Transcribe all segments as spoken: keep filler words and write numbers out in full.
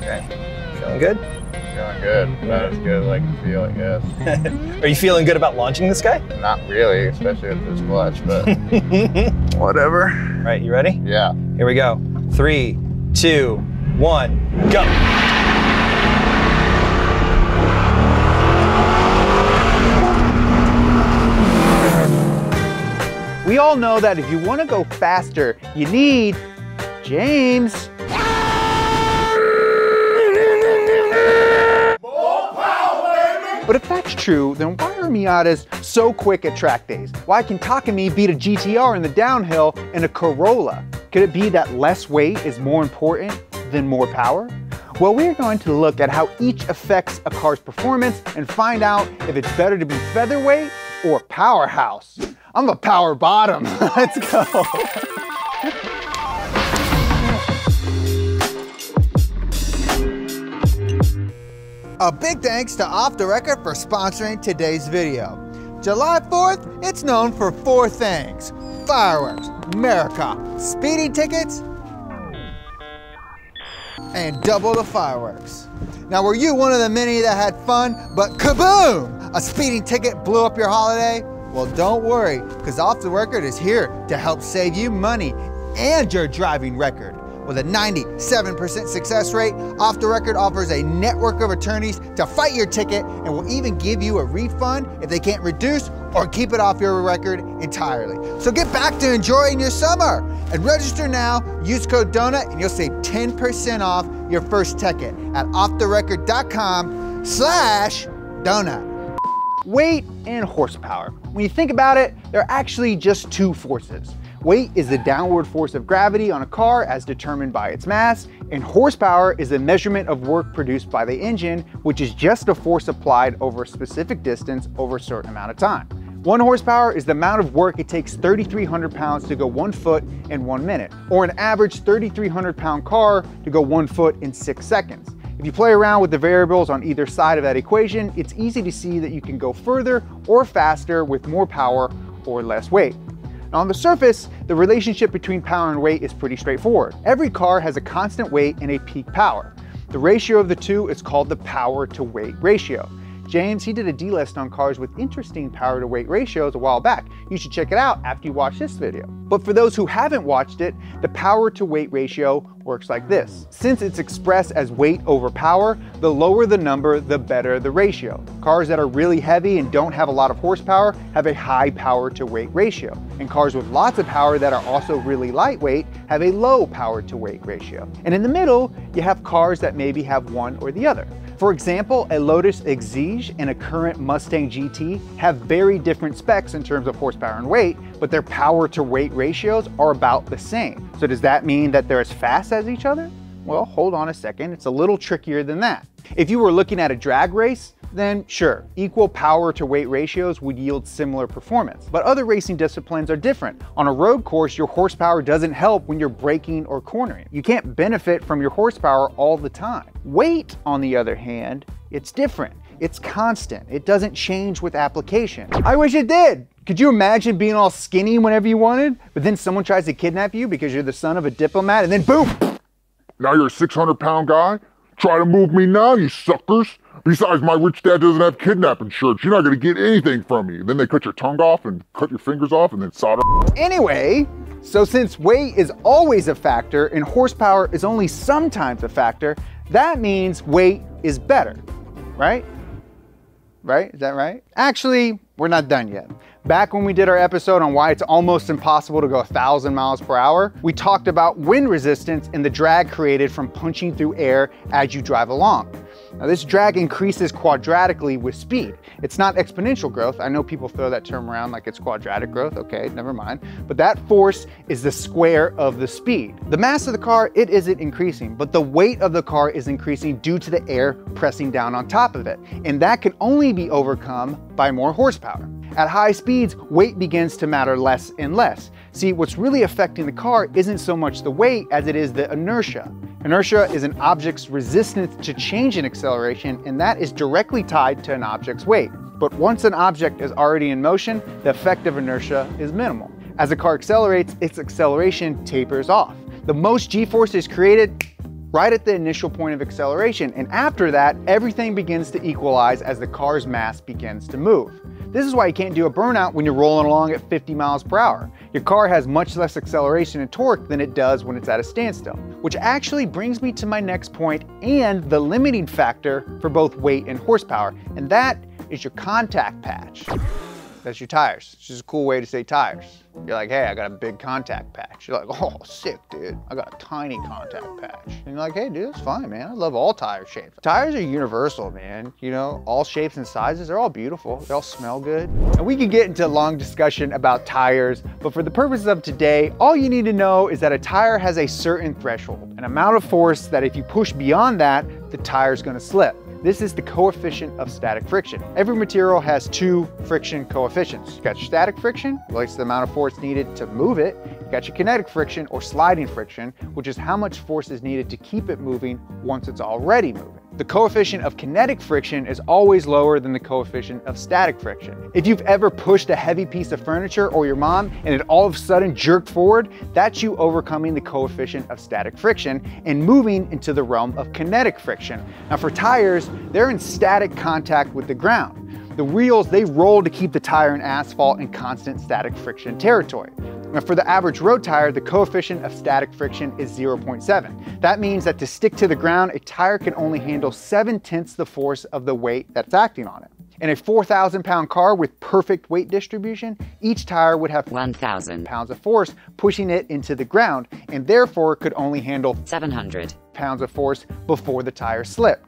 Okay. Feeling good? Feeling good. About as good as I can feel, I guess. Are you feeling good about launching this guy? Not really, especially with this clutch, but whatever. All right, you ready? Yeah. Here we go. Three, two, one, go. We all know that if you want to go faster, you need James. More power, baby. But if that's true, then why are Miatas so quick at track days? Why can Takumi beat a G T R in the downhill and a Corolla? Could it be that less weight is more important than more power? Well, we're going to look at how each affects a car's performance and find out if it's better to be featherweight or powerhouse. I'm a power bottom. Let's go. A big thanks to Off The Record for sponsoring today's video. July fourth, it's known for four things: fireworks, AmeriCop, speeding tickets, and double the fireworks. Now, were you one of the many that had fun, but kaboom, a speeding ticket blew up your holiday? Well, don't worry, because Off The Record is here to help save you money and your driving record. With a ninety-seven percent success rate, Off The Record offers a network of attorneys to fight your ticket and will even give you a refund if they can't reduce or keep it off your record entirely. So get back to enjoying your summer and register now, use code DONUT, and you'll save ten percent off your first ticket at off the record dot com slash donut. Weight and horsepower. When you think about it, they're actually just two forces. Weight is the downward force of gravity on a car as determined by its mass, and horsepower is the measurement of work produced by the engine, which is just a force applied over a specific distance over a certain amount of time. One horsepower is the amount of work it takes thirty-three hundred pounds to go one foot in one minute, or an average thirty-three hundred pound car to go one foot in six seconds. If you play around with the variables on either side of that equation, it's easy to see that you can go further or faster with more power or less weight. Now, on the surface, the relationship between power and weight is pretty straightforward. Every car has a constant weight and a peak power. The ratio of the two is called the power to weight ratio. James, he did a D-list on cars with interesting power to weight ratios a while back. You should check it out after you watch this video. But for those who haven't watched it, the power to weight ratio works like this. Since it's expressed as weight over power, the lower the number, the better the ratio. Cars that are really heavy and don't have a lot of horsepower have a high power to weight ratio. And cars with lots of power that are also really lightweight have a low power to weight ratio. And in the middle, you have cars that maybe have one or the other. For example, a Lotus Exige and a current Mustang G T have very different specs in terms of horsepower and weight, but their power to weight ratios are about the same. So does that mean that they're as fast as each other? Well, hold on a second, it's a little trickier than that. If you were looking at a drag race, then sure, equal power to weight ratios would yield similar performance. But other racing disciplines are different. On a road course, your horsepower doesn't help when you're braking or cornering. You can't benefit from your horsepower all the time. Weight, on the other hand, it's different. It's constant. It doesn't change with application. I wish it did. Could you imagine being all skinny whenever you wanted, but then someone tries to kidnap you because you're the son of a diplomat, and then boom! Now you're a six hundred pound guy? Try to move me now, you suckers. Besides, my rich dad doesn't have kidnapping insurance. You're not gonna get anything from me. Then they cut your tongue off and cut your fingers off and then solder. Anyway, so since weight is always a factor and horsepower is only sometimes a factor, that means weight is better, right? Right, is that right? Actually, we're not done yet. Back when we did our episode on why it's almost impossible to go a thousand miles per hour, we talked about wind resistance and the drag created from punching through air as you drive along. Now, this drag increases quadratically with speed. It's not exponential growth. I know people throw that term around like it's quadratic growth. Okay, never mind. But that force is the square of the speed. The mass of the car, it isn't increasing, but the weight of the car is increasing due to the air pressing down on top of it. And that can only be overcome by more horsepower. At high speeds, weight begins to matter less and less. See, what's really affecting the car isn't so much the weight as it is the inertia. Inertia is an object's resistance to change in acceleration, and that is directly tied to an object's weight. But once an object is already in motion, the effect of inertia is minimal. As the car accelerates, its acceleration tapers off. The most G-force is created right at the initial point of acceleration, and after that, everything begins to equalize as the car's mass begins to move. This is why you can't do a burnout when you're rolling along at fifty miles per hour. Your car has much less acceleration and torque than it does when it's at a standstill, which actually brings me to my next point and the limiting factor for both weight and horsepower, and that is your contact patch. That's your tires. It's just a cool way to say tires. You're like, hey, I got a big contact patch. You're like, oh, sick, dude. I got a tiny contact patch. And you're like, hey, dude, it's fine, man. I love all tire shapes. Tires are universal, man. You know, all shapes and sizes, they're all beautiful. They all smell good. And we could get into a long discussion about tires, but for the purposes of today, all you need to know is that a tire has a certain threshold, an amount of force that if you push beyond that, the tire's gonna slip. This is the coefficient of static friction. Every material has two friction coefficients. You got your static friction, relates to the amount of force needed to move it. You got your kinetic friction or sliding friction, which is how much force is needed to keep it moving once it's already moving. The coefficient of kinetic friction is always lower than the coefficient of static friction. If you've ever pushed a heavy piece of furniture or your mom and it all of a sudden jerked forward, that's you overcoming the coefficient of static friction and moving into the realm of kinetic friction. Now for tires, they're in static contact with the ground. The wheels, they roll to keep the tire in asphalt in constant static friction territory. Now for the average road tire, the coefficient of static friction is zero point seven. That means that to stick to the ground, a tire can only handle seven tenths the force of the weight that's acting on it. In a four thousand pound car with perfect weight distribution, each tire would have one thousand pounds of force pushing it into the ground, and therefore could only handle seven hundred pounds of force before the tire slipped.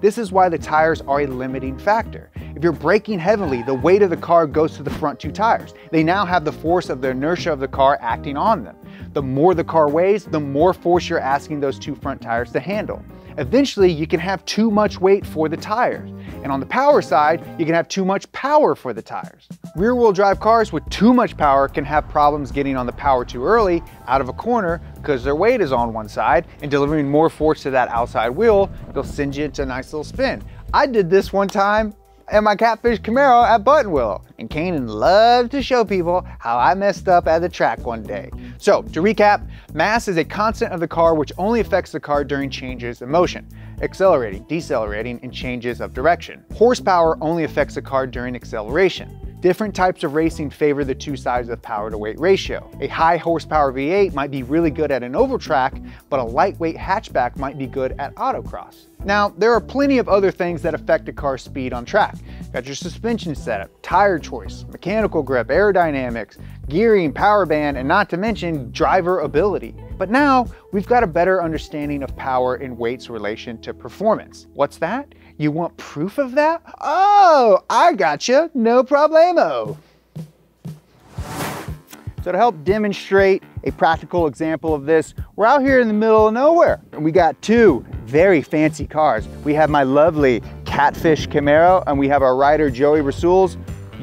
This is why the tires are a limiting factor. If you're braking heavily, the weight of the car goes to the front two tires. They now have the force of the inertia of the car acting on them. The more the car weighs, the more force you're asking those two front tires to handle. Eventually, you can have too much weight for the tires. And on the power side, you can have too much power for the tires. Rear-wheel drive cars with too much power can have problems getting on the power too early out of a corner because their weight is on one side, and delivering more force to that outside wheel, they'll send you into a nice little spin. I did this one time and my Catfish Camaro at Buttonwillow. And Kanan loved to show people how I messed up at the track one day. So to recap, mass is a constant of the car which only affects the car during changes in motion, accelerating, decelerating, and changes of direction. Horsepower only affects the car during acceleration. Different types of racing favor the two sides of power to weight ratio. A high horsepower V eight might be really good at an oval track, but a lightweight hatchback might be good at autocross. Now, there are plenty of other things that affect a car's speed on track. You got your suspension setup, tire choice, mechanical grip, aerodynamics, gearing, power band, and not to mention driver ability. But now, we've got a better understanding of power and weight's relation to performance. What's that? You want proof of that? Oh, I gotcha, no problemo. So to help demonstrate a practical example of this, we're out here in the middle of nowhere, and we got two very fancy cars. We have my lovely Catfish Camaro, and we have our rider Joey Rasool's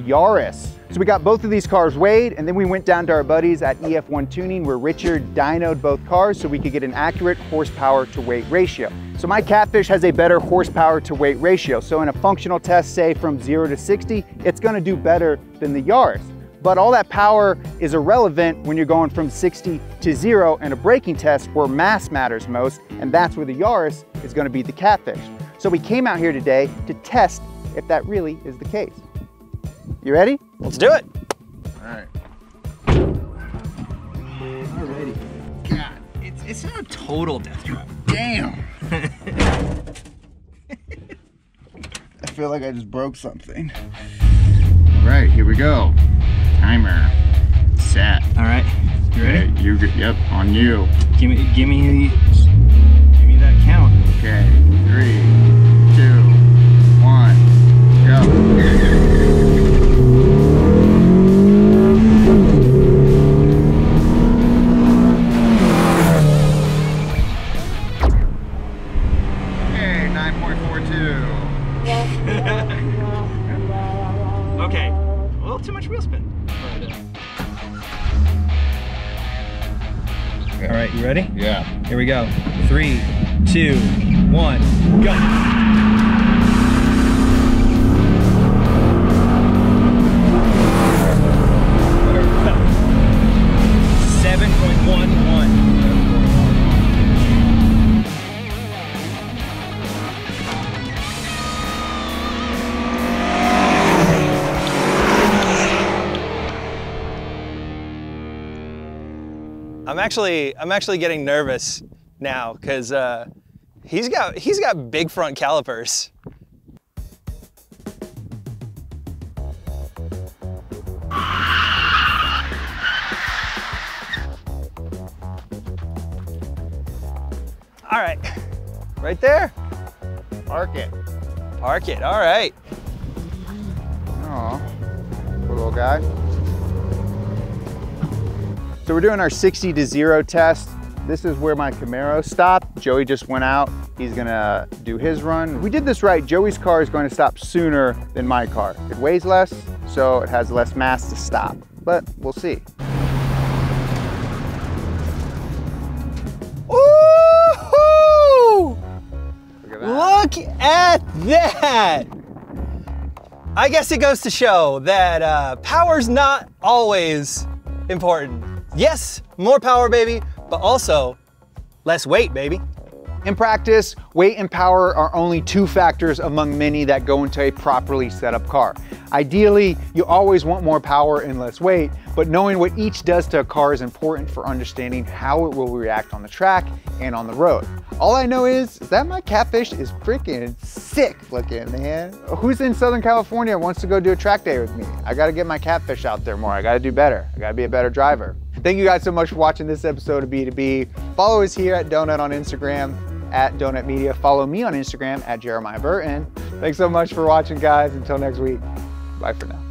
Yaris. So we got both of these cars weighed, and then we went down to our buddies at E F one Tuning where Richard dynoed both cars so we could get an accurate horsepower to weight ratio. So my Catfish has a better horsepower to weight ratio. So in a functional test, say from zero to sixty, it's gonna do better than the Yaris. But all that power is irrelevant when you're going from sixty to zero in a braking test where mass matters most, and that's where the Yaris is gonna beat the Catfish. So we came out here today to test if that really is the case. You ready? Let's do it. All right. Already. God, it's, it's not a total death trap. Damn. I feel like I just broke something. All right, here we go. Timer set. All right. You ready? Okay, you, yep, on you. Give me, give me, give me that count. Okay. Three, two, one, go. Ready? Yeah. Here we go. Three, two, one, go. seven point one one. I'm actually I'm actually getting nervous now because uh, he's got he's got big front calipers. All right, right there. Park it. Park it. All right. Oh, poor little guy. So we're doing our sixty to zero test. This is where my Camaro stopped. Joey just went out. He's gonna do his run. We did this right. Joey's car is going to stop sooner than my car. It weighs less, so it has less mass to stop, but we'll see. Ooh! Look at that. Look at that. I guess it goes to show that uh, power's not always important. Yes, more power, baby, but also less weight, baby. In practice, weight and power are only two factors among many that go into a properly set up car. Ideally, you always want more power and less weight, but knowing what each does to a car is important for understanding how it will react on the track and on the road. All I know is that my catfish is freaking sick looking, man. Who's in Southern California wants to go do a track day with me? I gotta get my catfish out there more. I gotta do better. I gotta be a better driver. Thank you guys so much for watching this episode of B two B. Follow us here at Donut on Instagram, at Donut Media. Follow me on Instagram, at Jeremiah Burton. Thanks so much for watching, guys. Until next week, bye for now.